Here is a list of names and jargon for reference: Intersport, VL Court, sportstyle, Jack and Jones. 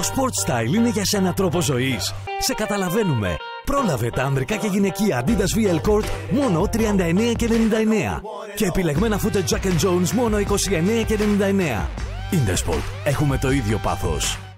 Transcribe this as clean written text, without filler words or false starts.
Το Sport Style είναι για σένα τρόπο ζωής. Σε καταλαβαίνουμε. Πρόλαβε τα ανδρικά και γυναικεία Adidas VL Court μόνο 39,99 και επιλεγμένα φούτε Jack and Jones μόνο 29,99. Intersport. Έχουμε το ίδιο πάθος.